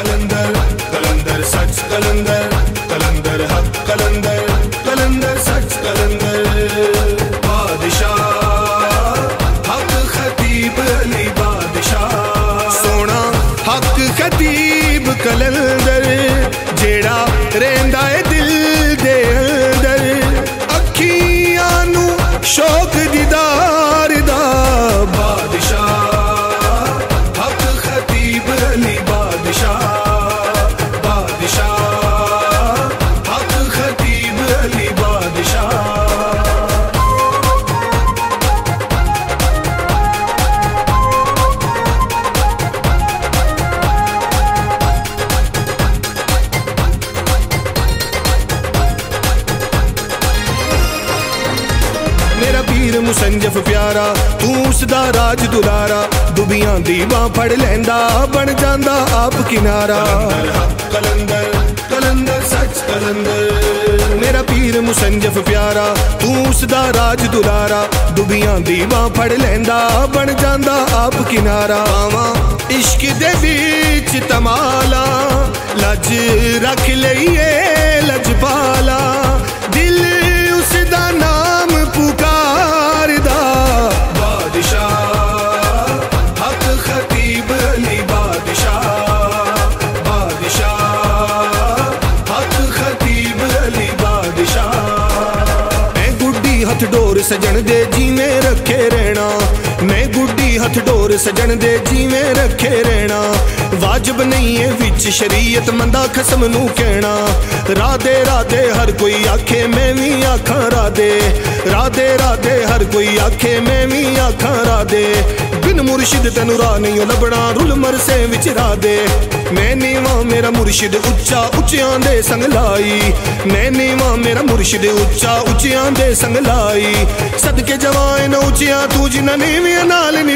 कलंदर कलंदर सच कलंदर कलंदर हक कलंदर कलंदर सच कलंदर बादशाह हक खतीब अली बादशाह सोना हक खतीब कलंदर जेड़ा रेंदा है दिल दे अंदर अखियां नू शौक दीदार दा बादशाह मुसंजफ प्यारा तू उसदा राज दुलारा दुबियां दी बां फड़ लेंदा बन जांदा आप किनारा कलंदर कलंदर सच कलंदर मेरा पीर मुसंजफ प्यारा तू उसदा राज दुलारा दुबियां दी बां फड़ लेंदा बन जांदा आप किनारा आवा इश्क दे बीच तमाला लज रख लईए लजपाला दिल उसदा नाम पुकार डोर सजन दे जीवें रखे रहना मैं गुड्डी हथ डोर सजन दे जीवें रखे रहना वाजिब नहीं है विच शरीयत मंदा खसम नू कहना राधे राधे हर कोई आखे मैं भी आखा राधे राधे राधे हर कोई आखे मैं भी आखा राधे बिन मुर्शिद तेनू राह नहीं लभना रुल मरसे विच राधे मैं नीवां मेरा मुर्शिद उच्चा उच्चियां दे संग लाई मैं नीवां मेरा मुर्शिद उच्चा उच्चियां दे संग लाई सदके जवान उच्चियां तू जिन्ना नीवियां नाल